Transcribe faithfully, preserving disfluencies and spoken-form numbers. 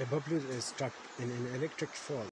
A bubble is stuck in an electric fault.